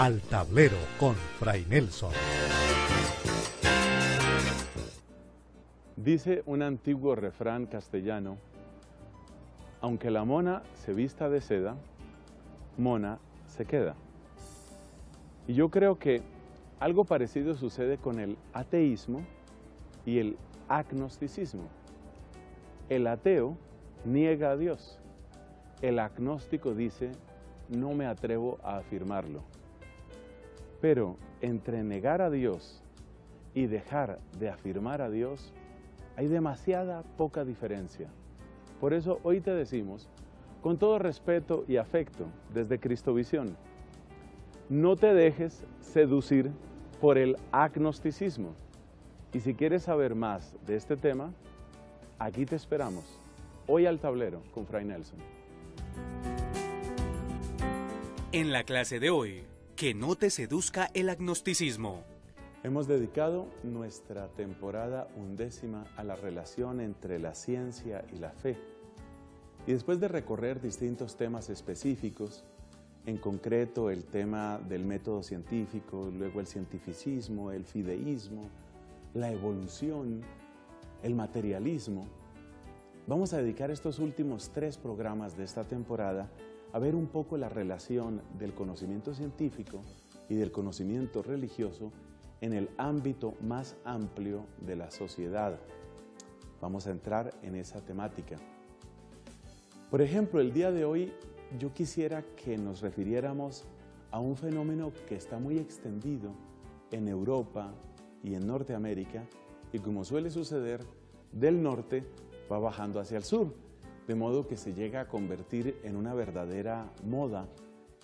Al tablero con Fray Nelson. Dice un antiguo refrán castellano: aunque la mona se vista de seda, mona se queda. Y yo creo que algo parecido sucede con el ateísmo y el agnosticismo. El ateo niega a Dios. El agnóstico dice: no me atrevo a afirmarlo. Pero entre negar a Dios y dejar de afirmar a Dios hay demasiada poca diferencia. Por eso hoy te decimos, con todo respeto y afecto, desde Cristovisión, no te dejes seducir por el agnosticismo. Y si quieres saber más de este tema, aquí te esperamos, hoy al tablero con Fray Nelson. En la clase de hoy, que no te seduzca el agnosticismo. Hemos dedicado nuestra temporada 11ª a la relación entre la ciencia y la fe. Y después de recorrer distintos temas específicos, en concreto el tema del método científico, luego el cientificismo, el fideísmo, la evolución, el materialismo, vamos a dedicar estos últimos 3 programas de esta temporada a ver un poco la relación del conocimiento científico y del conocimiento religioso en el ámbito más amplio de la sociedad. Vamos a entrar en esa temática. Por ejemplo, el día de hoy yo quisiera que nos refiriéramos a un fenómeno que está muy extendido en Europa y en Norteamérica, y como suele suceder, del norte va bajando hacia el sur, de modo que se llega a convertir en una verdadera moda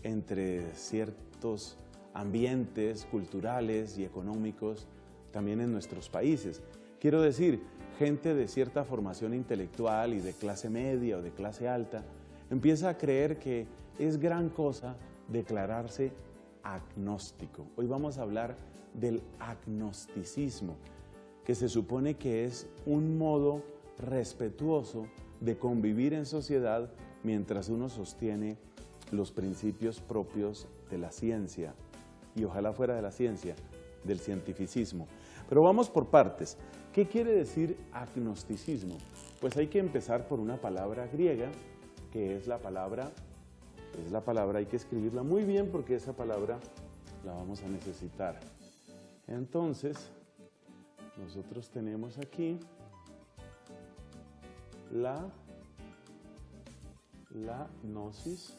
entre ciertos ambientes culturales y económicos también en nuestros países. Quiero decir, gente de cierta formación intelectual y de clase media o de clase alta empieza a creer que es gran cosa declararse agnóstico. Hoy vamos a hablar del agnosticismo, que se supone que es un modo respetuoso de convivir en sociedad mientras uno sostiene los principios propios de la ciencia y ojalá fuera de la ciencia, del cientificismo. Pero vamos por partes. ¿Qué quiere decir agnosticismo? Pues hay que empezar por una palabra griega que es la palabra, hay que escribirla muy bien porque esa palabra la vamos a necesitar. Entonces, nosotros tenemos aquí la gnosis.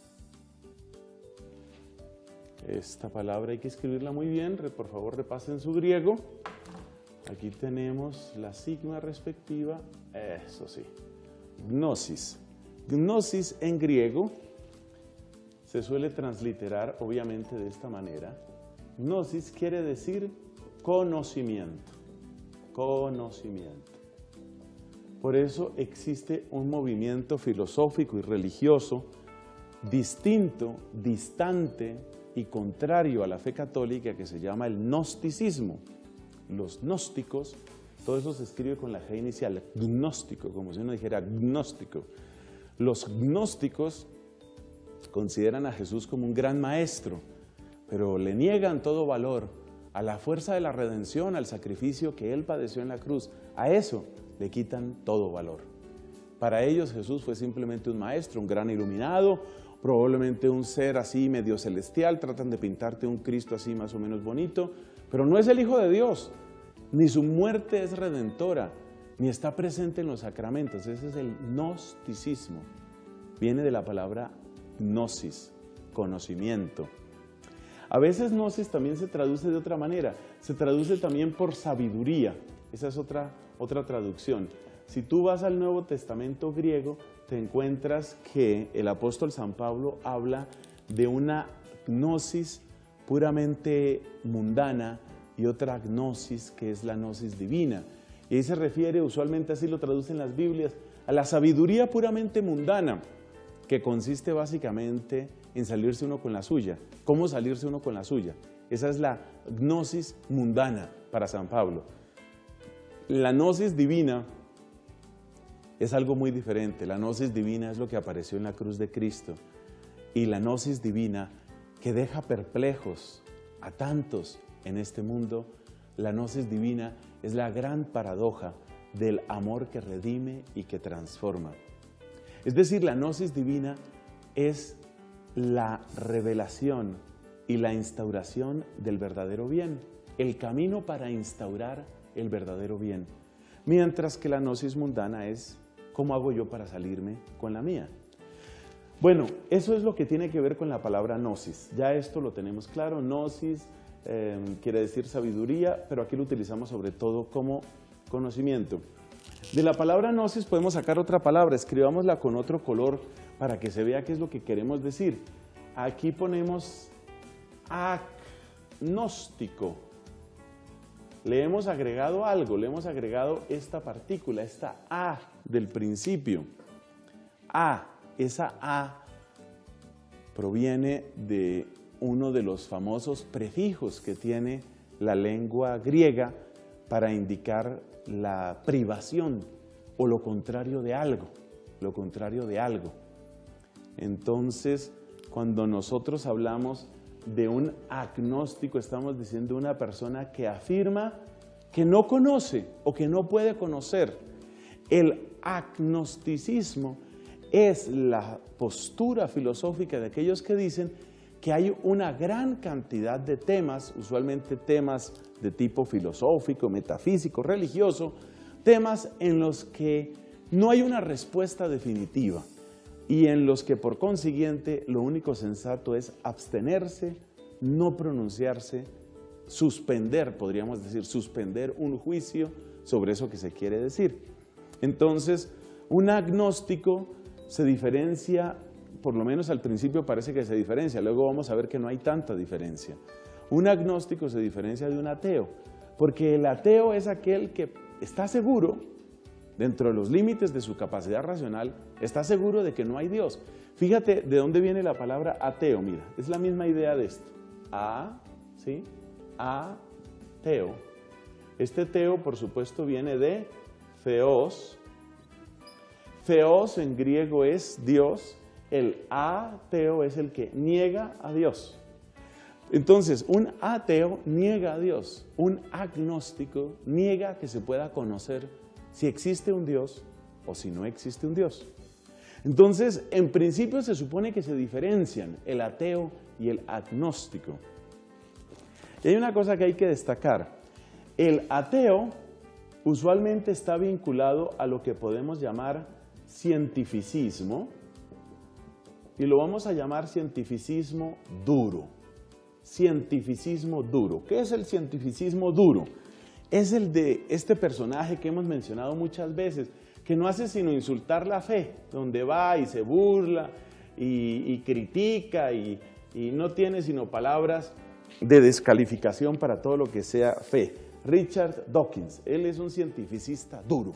Esta palabra hay que escribirla muy bien, por favor repasen su griego. Aquí tenemos la sigma respectiva, eso sí, gnosis. Gnosis en griego se suele transliterar obviamente de esta manera. Gnosis quiere decir conocimiento, conocimiento. Por eso existe un movimiento filosófico y religioso distinto, distante y contrario a la fe católica que se llama el gnosticismo. Los gnósticos, todo eso se escribe con la G inicial, gnóstico, como si uno dijera gnóstico. Los gnósticos consideran a Jesús como un gran maestro, pero le niegan todo valor a la fuerza de la redención, al sacrificio que Él padeció en la cruz. A eso le quitan todo valor. Para ellos Jesús fue simplemente un maestro, un gran iluminado, probablemente un ser así medio celestial. Tratan de pintarte un Cristo así más o menos bonito, pero no es el Hijo de Dios, ni su muerte es redentora, ni está presente en los sacramentos. Ese es el gnosticismo. Viene de la palabra gnosis, conocimiento. A veces gnosis también se traduce de otra manera, se traduce también por sabiduría. Esa es otra traducción. Si tú vas al Nuevo Testamento griego, te encuentras que el apóstol San Pablo habla de una gnosis puramente mundana y otra gnosis que es la gnosis divina. Y ahí se refiere, usualmente así lo traducen las Biblias, a la sabiduría puramente mundana, que consiste básicamente en salirse uno con la suya. ¿Cómo salirse uno con la suya? Esa es la gnosis mundana para San Pablo. La gnosis divina es algo muy diferente. La gnosis divina es lo que apareció en la cruz de Cristo. Y la gnosis divina que deja perplejos a tantos en este mundo, la gnosis divina es la gran paradoja del amor que redime y que transforma. Es decir, la gnosis divina es la revelación y la instauración del verdadero bien, el camino para instaurar el verdadero bien, mientras que la gnosis mundana es ¿cómo hago yo para salirme con la mía? Bueno, eso es lo que tiene que ver con la palabra gnosis. Ya esto lo tenemos claro. Gnosis quiere decir sabiduría, pero aquí lo utilizamos sobre todo como conocimiento. De la palabra gnosis podemos sacar otra palabra. Escribámosla con otro color para que se vea qué es lo que queremos decir. Aquí ponemos agnóstico. Le hemos agregado algo, le hemos agregado esta partícula, esta A del principio. A. Esa A proviene de uno de los famosos prefijos que tiene la lengua griega para indicar la privación o lo contrario de algo, lo contrario de algo. Entonces, cuando nosotros hablamos de un agnóstico, estamos diciendo una persona que afirma que no conoce o que no puede conocer. El agnosticismo es la postura filosófica de aquellos que dicen que hay una gran cantidad de temas, usualmente temas de tipo filosófico, metafísico, religioso, temas en los que no hay una respuesta definitiva y en los que por consiguiente lo único sensato es abstenerse, no pronunciarse, suspender, podríamos decir, suspender un juicio sobre eso que se quiere decir. Entonces, un agnóstico se diferencia, por lo menos al principio parece que se diferencia, luego vamos a ver que no hay tanta diferencia. Un agnóstico se diferencia de un ateo, porque el ateo es aquel que está seguro, dentro de los límites de su capacidad racional, está seguro de que no hay Dios. Fíjate de dónde viene la palabra ateo, mira, es la misma idea de esto. A, ¿sí? Ateo. Este teo, por supuesto, viene de theos. Theos en griego es Dios, el ateo es el que niega a Dios. Entonces, un ateo niega a Dios, un agnóstico niega que se pueda conocer si existe un Dios o si no existe un Dios. Entonces, en principio se supone que se diferencian el ateo y el agnóstico. Y hay una cosa que hay que destacar, el ateo usualmente está vinculado a lo que podemos llamar cientificismo, y lo vamos a llamar cientificismo duro. Cientificismo duro. ¿Qué es el cientificismo duro? Es el de este personaje que hemos mencionado muchas veces, que no hace sino insultar la fe, donde va y se burla y critica y no tiene sino palabras de descalificación para todo lo que sea fe. Richard Dawkins, él es un cientificista duro.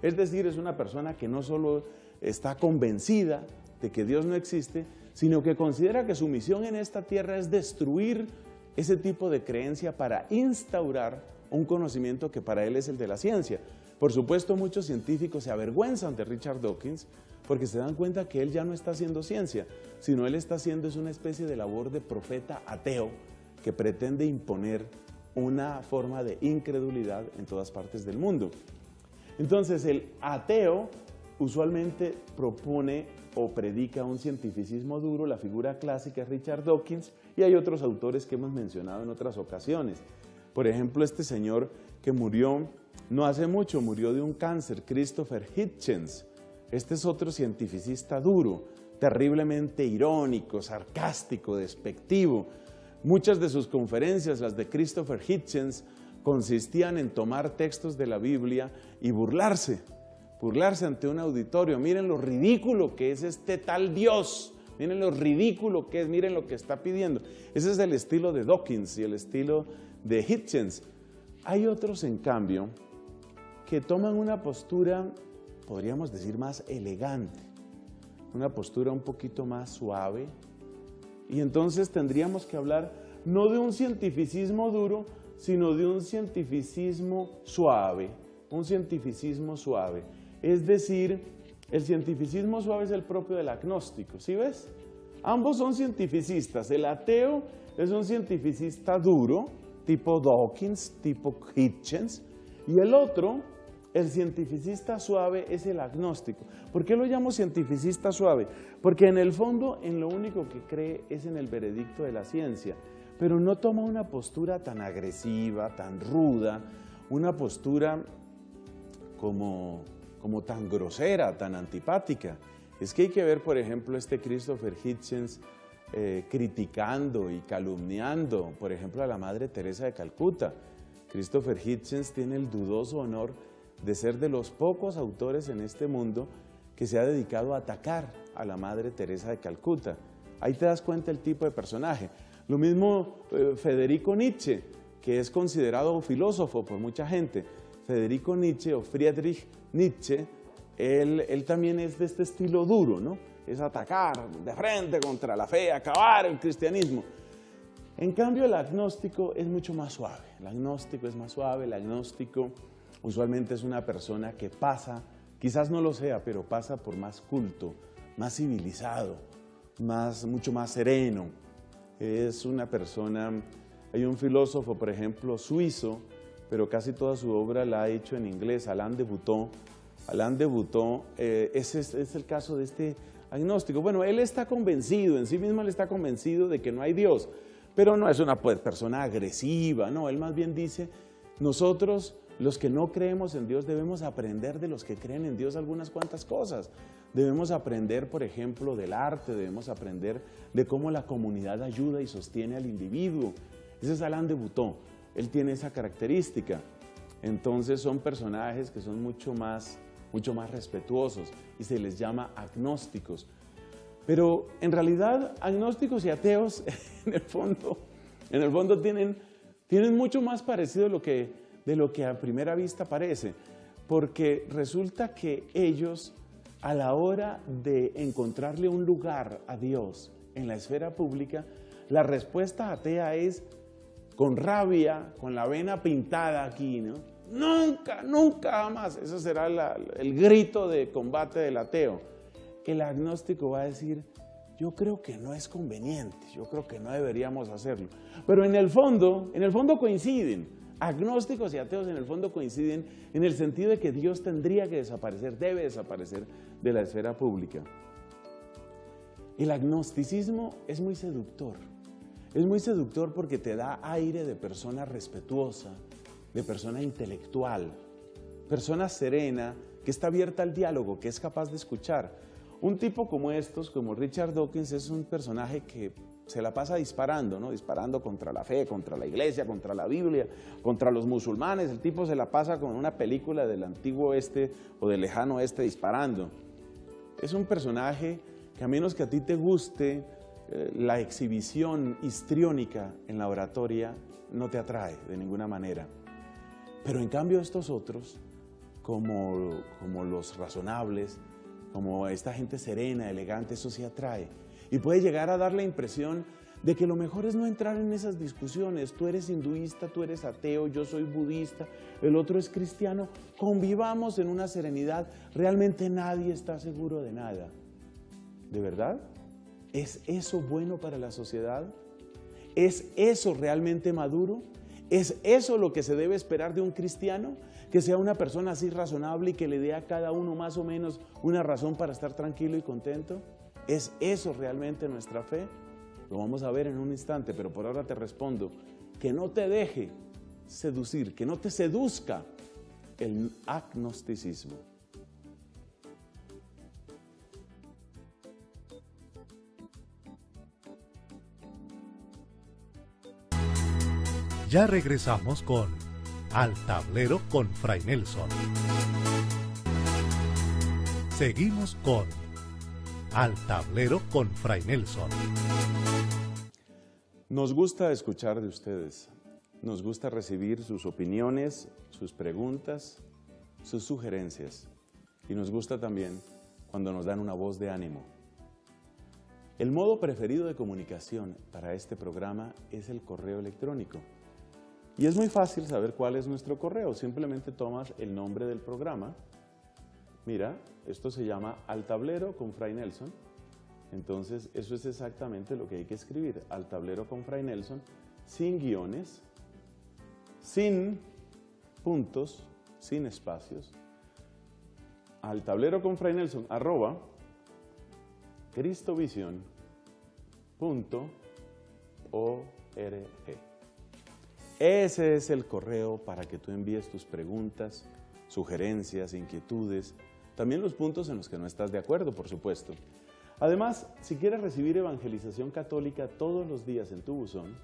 Es decir, es una persona que no solo está convencida de que Dios no existe, sino que considera que su misión en esta tierra es destruir ese tipo de creencia para instaurar un conocimiento que para él es el de la ciencia. Por supuesto, muchos científicos se avergüenzan de Richard Dawkins porque se dan cuenta que él ya no está haciendo ciencia, sino él está haciendo es una especie de labor de profeta ateo que pretende imponer una forma de incredulidad en todas partes del mundo. Entonces, el ateo usualmente propone o predica un cientificismo duro, la figura clásica es Richard Dawkins, y hay otros autores que hemos mencionado en otras ocasiones. Por ejemplo, este señor que murió no hace mucho, murió de un cáncer, Christopher Hitchens. Este es otro cientificista duro, terriblemente irónico, sarcástico, despectivo. Muchas de sus conferencias, las de Christopher Hitchens, consistían en tomar textos de la Biblia y burlarse ante un auditorio. Miren lo ridículo que es este tal Dios, miren lo ridículo que es, miren lo que está pidiendo. Ese es el estilo de Dawkins y el estilo de Hitchens. Hay otros, en cambio, que toman una postura, podríamos decir, más elegante, una postura un poquito más suave, y entonces tendríamos que hablar no de un cientificismo duro, sino de un cientificismo suave, un cientificismo suave. Es decir, el cientificismo suave es el propio del agnóstico, ¿sí ves? Ambos son cientificistas. El ateo es un cientificista duro, tipo Dawkins, tipo Hitchens, y el otro, el cientificista suave, es el agnóstico. ¿Por qué lo llamo cientificista suave? Porque en el fondo, en lo único que cree es en el veredicto de la ciencia, pero no toma una postura tan agresiva, tan ruda, una postura como tan grosera, tan antipática. Es que hay que ver, por ejemplo, este Christopher Hitchens criticando y calumniando, por ejemplo, a la Madre Teresa de Calcuta. Christopher Hitchens tiene el dudoso honor de ser de los pocos autores en este mundo que se ha dedicado a atacar a la Madre Teresa de Calcuta. Ahí te das cuenta el tipo de personaje. Lo mismo Federico Nietzsche, que es considerado filósofo por mucha gente. Federico Nietzsche o Friedrich Nietzsche, él también es de este estilo duro, ¿no? Es atacar de frente contra la fe, acabar el cristianismo. En cambio, el agnóstico es mucho más suave. El agnóstico es más suave, el agnóstico usualmente es una persona que pasa, quizás no lo sea, pero pasa por más culto, más civilizado, mucho más sereno. Es una persona, hay un filósofo, por ejemplo, suizo, pero casi toda su obra la ha hecho en inglés, Alain de Botton. Alain de Botton, ese es el caso de este agnóstico. Bueno, él está convencido, en sí mismo él está convencido de que no hay Dios, pero no es una persona agresiva, no, él más bien dice, nosotros los que no creemos en Dios debemos aprender de los que creen en Dios algunas cuantas cosas. Debemos aprender, por ejemplo, del arte, debemos aprender de cómo la comunidad ayuda y sostiene al individuo. Ese es Alain de Botton, él tiene esa característica. Entonces son personajes que son mucho más respetuosos y se les llama agnósticos. Pero en realidad agnósticos y ateos en el fondo tienen mucho más parecido de lo que a primera vista parece, porque resulta que ellos a la hora de encontrarle un lugar a Dios en la esfera pública, la respuesta atea es con rabia, con la vena pintada aquí, ¿no? Nunca, nunca jamás. Ese será el grito de combate del ateo. El agnóstico va a decir, yo creo que no es conveniente, yo creo que no deberíamos hacerlo. Pero en el fondo coinciden. Agnósticos y ateos en el fondo coinciden en el sentido de que Dios tendría que desaparecer, debe desaparecer de la esfera pública. El agnosticismo es muy seductor porque te da aire de persona respetuosa, de persona intelectual, persona serena, que está abierta al diálogo, que es capaz de escuchar. Un tipo como estos, como Richard Dawkins, es un personaje que se la pasa disparando, ¿no? Disparando contra la fe, contra la iglesia, contra la Biblia, contra los musulmanes. El tipo se la pasa con una película del antiguo oeste o del lejano oeste disparando. Es un personaje que a menos que a ti te guste la exhibición histriónica en la oratoria, no te atrae de ninguna manera. Pero en cambio estos otros, como los razonables, como esta gente serena, elegante, eso sí atrae. Y puede llegar a dar la impresión de que lo mejor es no entrar en esas discusiones. Tú eres hinduista, tú eres ateo, yo soy budista, el otro es cristiano. Convivamos en una serenidad. Realmente nadie está seguro de nada. ¿De verdad? ¿Es eso bueno para la sociedad? ¿Es eso realmente maduro? ¿Es eso lo que se debe esperar de un cristiano? Que sea una persona así razonable y que le dé a cada uno más o menos una razón para estar tranquilo y contento. ¿Es eso realmente nuestra fe? Lo vamos a ver en un instante, pero por ahora te respondo que no te deje seducir, que no te seduzca el agnosticismo. Ya regresamos con Al Tablero con Fray Nelson. Seguimos con Al Tablero con Fray Nelson. Nos gusta escuchar de ustedes, nos gusta recibir sus opiniones, sus preguntas, sus sugerencias, y nos gusta también cuando nos dan una voz de ánimo. El modo preferido de comunicación para este programa es el correo electrónico. Y es muy fácil saber cuál es nuestro correo. Simplemente tomas el nombre del programa. Mira, esto se llama Al Tablero con Fray Nelson. Entonces, eso es exactamente lo que hay que escribir. Al tablero con Fray Nelson, sin guiones, sin puntos, sin espacios. Al tablero con Fray Nelson, @ cristovisión.org. Ese es el correo para que tú envíes tus preguntas, sugerencias, inquietudes, también los puntos en los que no estás de acuerdo, por supuesto. Además, si quieres recibir evangelización católica todos los días en tu buzón,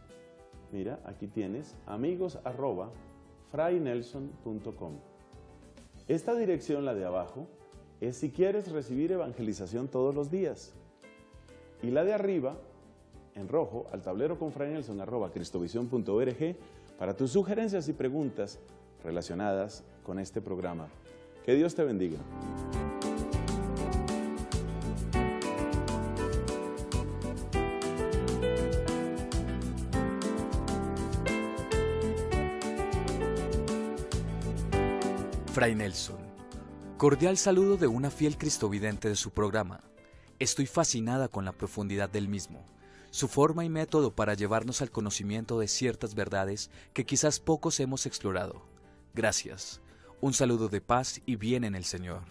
mira, aquí tienes amigos@fraynelson.com. Esta dirección, la de abajo, es si quieres recibir evangelización todos los días. Y la de arriba, en rojo, al tablero con Fray Nelson, @cristovisión.org, para tus sugerencias y preguntas relacionadas con este programa. Que Dios te bendiga. Fray Nelson, cordial saludo de una fiel cristovidente de su programa. Estoy fascinada con la profundidad del mismo, su forma y método para llevarnos al conocimiento de ciertas verdades que quizás pocos hemos explorado. Gracias. Un saludo de paz y bien en el Señor.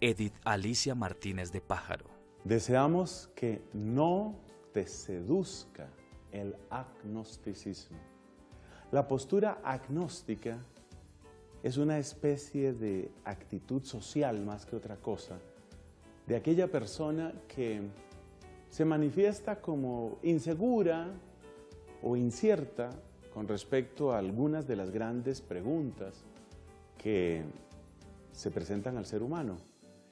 Edith Alicia Martínez de Pájaro. Deseamos que no te seduzca el agnosticismo. La postura agnóstica es una especie de actitud social más que otra cosa, de aquella persona que se manifiesta como insegura o incierta con respecto a algunas de las grandes preguntas que se presentan al ser humano.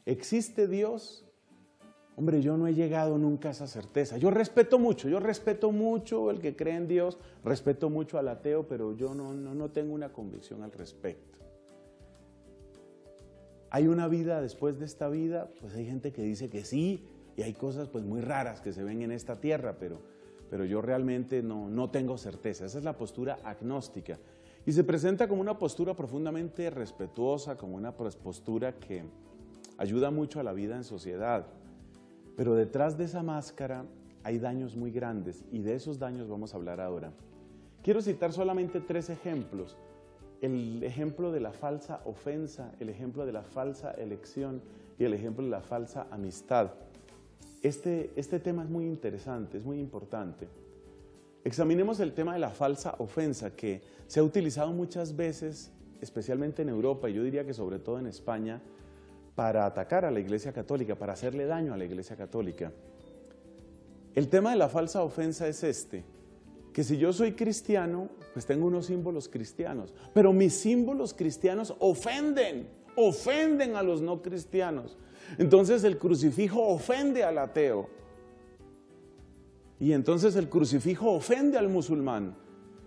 ¿Existe Dios? Hombre, yo no he llegado nunca a esa certeza. Yo respeto mucho el que cree en Dios, respeto mucho al ateo, pero yo no tengo una convicción al respecto. ¿Hay una vida después de esta vida? Pues hay gente que dice que sí, y hay cosas pues muy raras que se ven en esta tierra, pero yo realmente no tengo certeza. Esa es la postura agnóstica. Y se presenta como una postura profundamente respetuosa, como una postura que ayuda mucho a la vida en sociedad. Pero detrás de esa máscara hay daños muy grandes, y de esos daños vamos a hablar ahora. Quiero citar solamente 3 ejemplos. El ejemplo de la falsa ofensa, el ejemplo de la falsa elección y el ejemplo de la falsa amistad. Este tema es muy interesante, es muy importante. Examinemos el tema de la falsa ofensa, que se ha utilizado muchas veces, especialmente en Europa, y yo diría que sobre todo en España, para atacar a la Iglesia Católica, para hacerle daño a la Iglesia Católica. El tema de la falsa ofensa es este, que si yo soy cristiano, pues tengo unos símbolos cristianos, pero mis símbolos cristianos ofenden a los no cristianos. Entonces el crucifijo ofende al ateo, y entonces el crucifijo ofende al musulmán,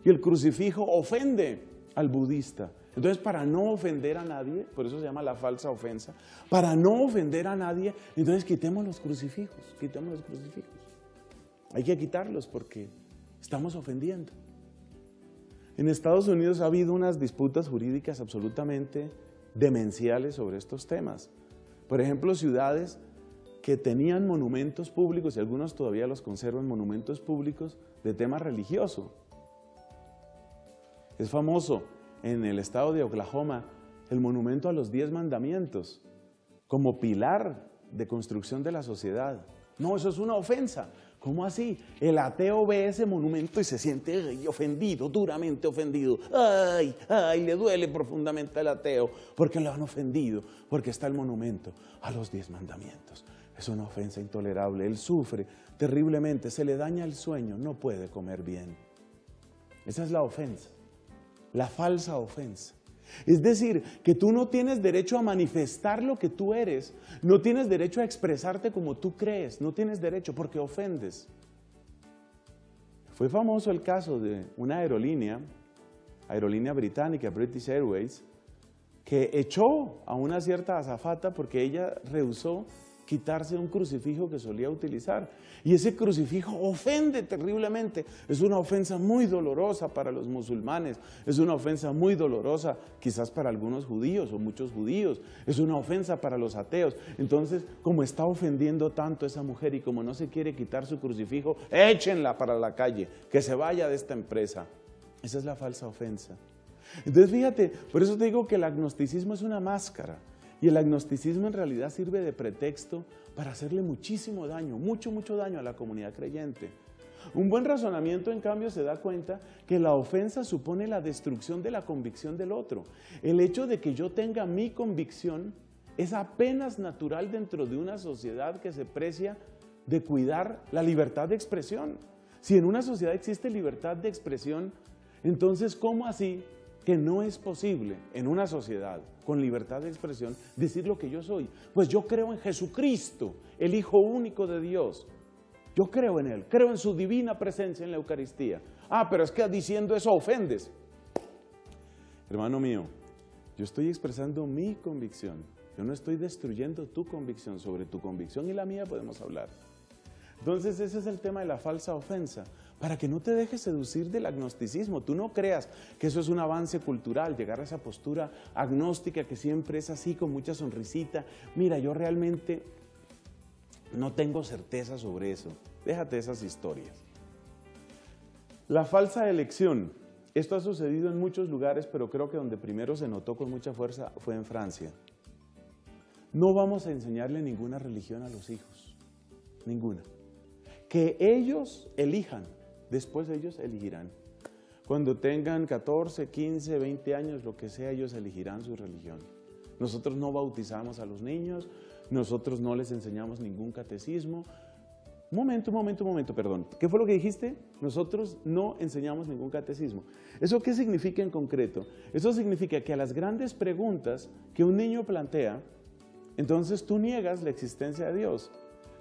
y el crucifijo ofende al budista. Entonces, para no ofender a nadie, por eso se llama la falsa ofensa, para no ofender a nadie, entonces quitemos los crucifijos. Hay que quitarlos porque estamos ofendiendo. En Estados Unidos ha habido unas disputas jurídicas absolutamente demenciales sobre estos temas. Por ejemplo, ciudades que tenían monumentos públicos, y algunos todavía los conservan, monumentos públicos de tema religioso. Es famoso en el estado de Oklahoma el monumento a los 10 mandamientos como pilar de construcción de la sociedad. No, eso es una ofensa. ¿Cómo así? El ateo ve ese monumento y se siente ofendido, duramente ofendido. Ay, le duele profundamente al ateo porque lo han ofendido, porque está el monumento a los 10 mandamientos. Es una ofensa intolerable. Él sufre terriblemente, se le daña el sueño, no puede comer bien. Esa es la ofensa. La falsa ofensa. Es decir, que tú no tienes derecho a manifestar lo que tú eres, no tienes derecho a expresarte como tú crees, no tienes derecho porque ofendes. Fue famoso el caso de una aerolínea británica, British Airways, que echó a una cierta azafata porque ella rehusó quitarse un crucifijo que solía utilizar. Y ese crucifijo ofende terriblemente. Es una ofensa muy dolorosa para los musulmanes, es una ofensa muy dolorosa quizás para algunos judíos o muchos judíos, es una ofensa para los ateos. Entonces, como está ofendiendo tanto esa mujer y como no se quiere quitar su crucifijo, échenla para la calle, que se vaya de esta empresa. Esa es la falsa ofensa. Entonces, fíjate, por eso te digo que el agnosticismo es una máscara. Y el agnosticismo en realidad sirve de pretexto para hacerle muchísimo daño, mucho, mucho daño a la comunidad creyente. Un buen razonamiento, en cambio, se da cuenta que la ofensa supone la destrucción de la convicción del otro. El hecho de que yo tenga mi convicción es apenas natural dentro de una sociedad que se precia de cuidar la libertad de expresión. Si en una sociedad existe libertad de expresión, entonces, ¿cómo así que no es posible en una sociedad con libertad de expresión decir lo que yo soy? Pues yo creo en Jesucristo, el Hijo único de Dios. Yo creo en Él, creo en su divina presencia en la Eucaristía. Ah, pero es que diciendo eso ofendes. Hermano mío, yo estoy expresando mi convicción. Yo no estoy destruyendo tu convicción. Sobre tu convicción y la mía podemos hablar. Entonces, ese es el tema de la falsa ofensa. Para que no te dejes seducir del agnosticismo. Tú no creas que eso es un avance cultural, llegar a esa postura agnóstica que siempre es así, con mucha sonrisita. Mira, yo realmente no tengo certeza sobre eso. Déjate esas historias. La falsa elección. Esto ha sucedido en muchos lugares, pero creo que donde primero se notó con mucha fuerza fue en Francia. No vamos a enseñarle ninguna religión a los hijos. Ninguna. Que ellos elijan. Después ellos elegirán. Cuando tengan 14, 15, 20 años, lo que sea, ellos elegirán su religión. Nosotros no bautizamos a los niños, nosotros no les enseñamos ningún catecismo. Un momento, perdón. ¿Qué fue lo que dijiste? Nosotros no enseñamos ningún catecismo. ¿Eso qué significa en concreto? Eso significa que a las grandes preguntas que un niño plantea, entonces tú niegas la existencia de Dios.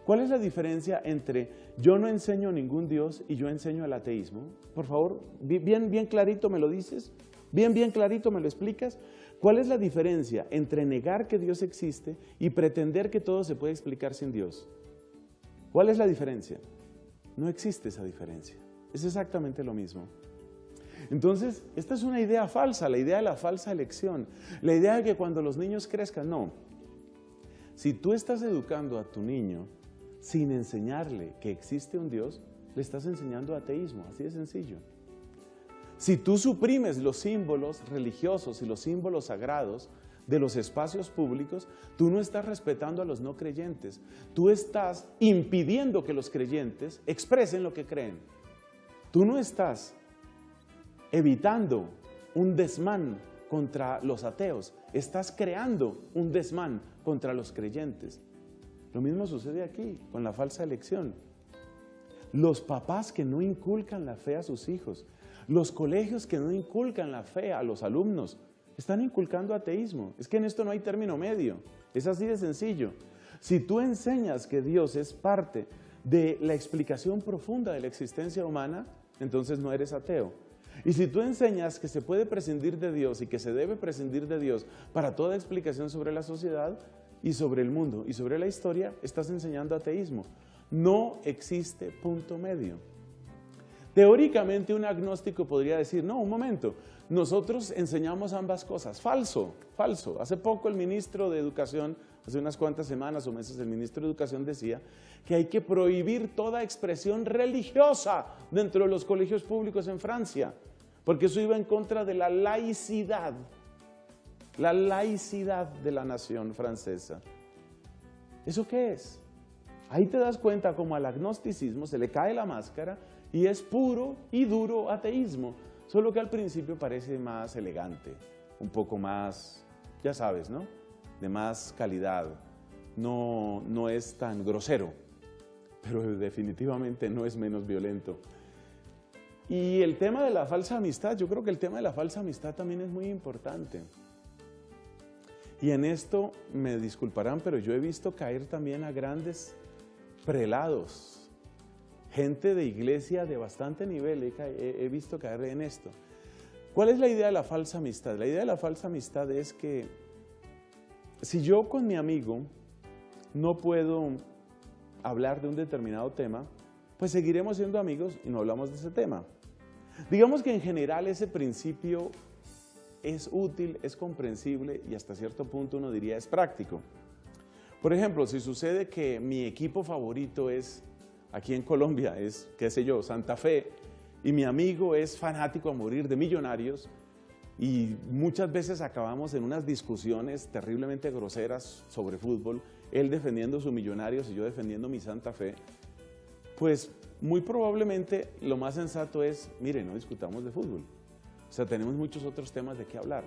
¿Cuál es la diferencia entre yo no enseño ningún Dios y yo enseño el ateísmo? Por favor, bien clarito me lo dices, bien clarito me lo explicas. ¿Cuál es la diferencia entre negar que Dios existe y pretender que todo se puede explicar sin Dios? ¿Cuál es la diferencia? No existe esa diferencia. Es exactamente lo mismo. Entonces, esta es una idea falsa, la idea de la falsa elección. La idea de que cuando los niños crezcan, no. Si tú estás educando a tu niño sin enseñarle que existe un Dios, le estás enseñando ateísmo, así de sencillo. Si tú suprimes los símbolos religiosos y los símbolos sagrados de los espacios públicos, tú no estás respetando a los no creyentes, tú estás impidiendo que los creyentes expresen lo que creen. Tú no estás evitando un desmán contra los ateos, estás creando un desmán contra los creyentes. Lo mismo sucede aquí, con la falsa elección. Los papás que no inculcan la fe a sus hijos, los colegios que no inculcan la fe a los alumnos, están inculcando ateísmo. Es que en esto no hay término medio, es así de sencillo. Si tú enseñas que Dios es parte de la explicación profunda de la existencia humana, entonces no eres ateo. Y si tú enseñas que se puede prescindir de Dios y que se debe prescindir de Dios para toda explicación sobre la sociedad, y sobre el mundo, y sobre la historia, estás enseñando ateísmo. No existe punto medio. Teóricamente, un agnóstico podría decir, no, un momento, nosotros enseñamos ambas cosas. Falso, falso. Hace poco el ministro de Educación, hace unas cuantas semanas o meses, el ministro de Educación decía que hay que prohibir toda expresión religiosa dentro de los colegios públicos en Francia, porque eso iba en contra de la laicidad. La laicidad de la nación francesa. ¿Eso qué es? Ahí te das cuenta como al agnosticismo se le cae la máscara y es puro y duro ateísmo, solo que al principio parece más elegante, un poco más, ya sabes, ¿no? De más calidad, no es tan grosero, pero definitivamente no es menos violento. Y el tema de la falsa amistad, yo creo que el tema de la falsa amistad también es muy importante. Y en esto me disculparán, pero yo he visto caer también a grandes prelados, gente de iglesia de bastante nivel, he visto caer en esto. ¿Cuál es la idea de la falsa amistad? La idea de la falsa amistad es que si yo con mi amigo no puedo hablar de un determinado tema, pues seguiremos siendo amigos y no hablamos de ese tema. Digamos que en general ese principio es útil, es comprensible y hasta cierto punto uno diría es práctico. Por ejemplo, si sucede que mi equipo favorito es, aquí en Colombia, es, qué sé yo, Santa Fe, y mi amigo es fanático a morir de Millonarios, y muchas veces acabamos en unas discusiones terriblemente groseras sobre fútbol, él defendiendo su Millonarios y yo defendiendo mi Santa Fe, pues muy probablemente lo más sensato es, mire, no discutamos de fútbol. O sea, tenemos muchos otros temas de qué hablar.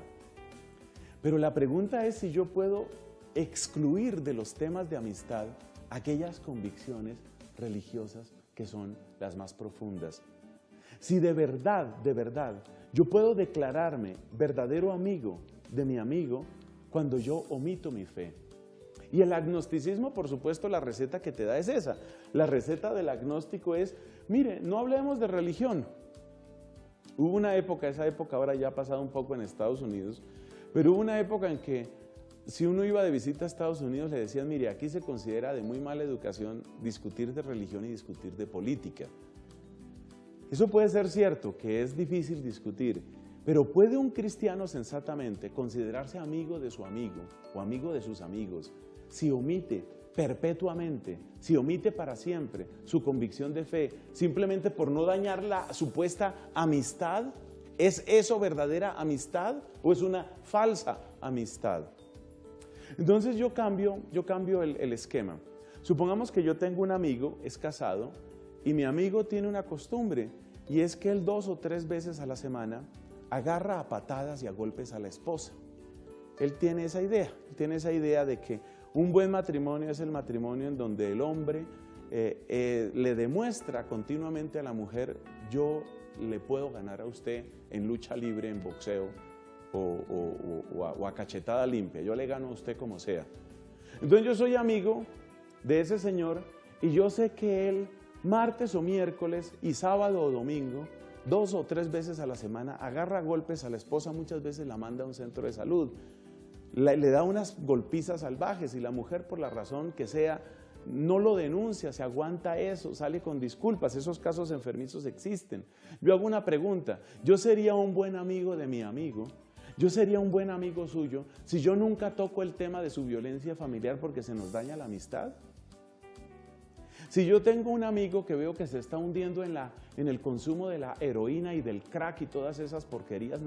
Pero la pregunta es si yo puedo excluir de los temas de amistad aquellas convicciones religiosas que son las más profundas. Si de verdad, yo puedo declararme verdadero amigo de mi amigo cuando yo omito mi fe. Y el agnosticismo, por supuesto, la receta que te da es esa. La receta del agnóstico es, mire, no hablemos de religión. Hubo una época, esa época ahora ya ha pasado un poco en Estados Unidos, pero hubo una época en que si uno iba de visita a Estados Unidos le decían, mire, aquí se considera de muy mala educación discutir de religión y discutir de política. Eso puede ser cierto, que es difícil discutir, pero ¿puede un cristiano sensatamente considerarse amigo de su amigo o amigo de sus amigos si omite perpetuamente, si omite para siempre su convicción de fe, simplemente por no dañar la supuesta amistad? ¿Es eso verdadera amistad o es una falsa amistad? Entonces yo cambio el esquema. Supongamos que yo tengo un amigo, es casado, y mi amigo tiene una costumbre, y es que él 2 o 3 veces a la semana agarra a patadas y a golpes a la esposa. Él tiene esa idea, de que un buen matrimonio es el matrimonio en donde el hombre le demuestra continuamente a la mujer, yo le puedo ganar a usted en lucha libre, en boxeo o a cachetada limpia, yo le gano a usted como sea. Entonces yo soy amigo de ese señor y yo sé que él martes o miércoles y sábado o domingo 2 o 3 veces a la semana agarra golpes a la esposa, muchas veces la manda a un centro de salud, le da unas golpizas salvajes y la mujer por la razón que sea no lo denuncia, se aguanta eso, sale con disculpas, esos casos enfermizos existen. Yo hago una pregunta, ¿yo sería un buen amigo de mi amigo? ¿Yo sería un buen amigo suyo si yo nunca toco el tema de su violencia familiar porque se nos daña la amistad? Si yo tengo un amigo que veo que se está hundiendo en el consumo de la heroína y del crack y todas esas porquerías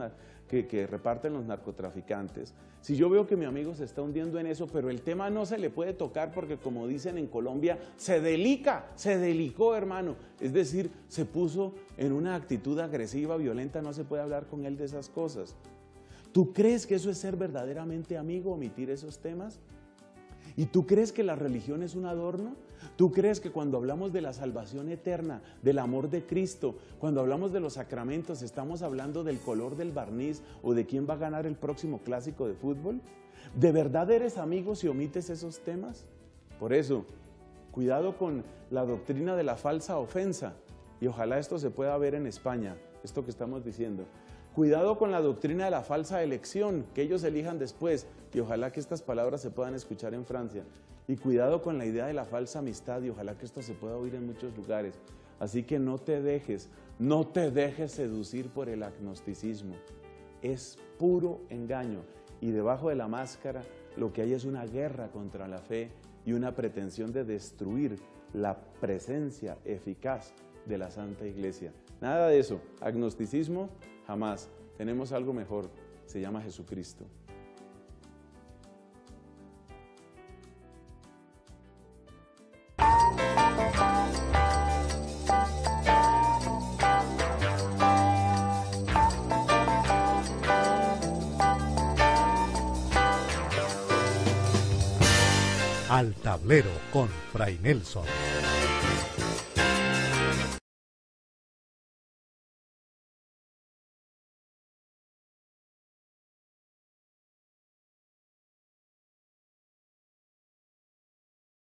que reparten los narcotraficantes, si yo veo que mi amigo se está hundiendo en eso, pero el tema no se le puede tocar porque como dicen en Colombia, se delicó hermano, es decir, se puso en una actitud agresiva, violenta, no se puede hablar con él de esas cosas. ¿Tú crees que eso es ser verdaderamente amigo, omitir esos temas? ¿Y tú crees que la religión es un adorno? ¿Tú crees que cuando hablamos de la salvación eterna, del amor de Cristo, cuando hablamos de los sacramentos, estamos hablando del color del barniz o de quién va a ganar el próximo clásico de fútbol? ¿De verdad eres amigo si omites esos temas? Por eso, cuidado con la doctrina de la falsa ofensa, y ojalá esto se pueda ver en España, esto que estamos diciendo. Cuidado con la doctrina de la falsa elección, que ellos elijan después, y ojalá que estas palabras se puedan escuchar en Francia. Y cuidado con la idea de la falsa amistad, y ojalá que esto se pueda oír en muchos lugares. Así que no te dejes seducir por el agnosticismo. Es puro engaño, y debajo de la máscara lo que hay es una guerra contra la fe y una pretensión de destruir la presencia eficaz de la Santa Iglesia. Nada de eso, agnosticismo jamás. Tenemos algo mejor, se llama Jesucristo. Al tablero con Fray Nelson.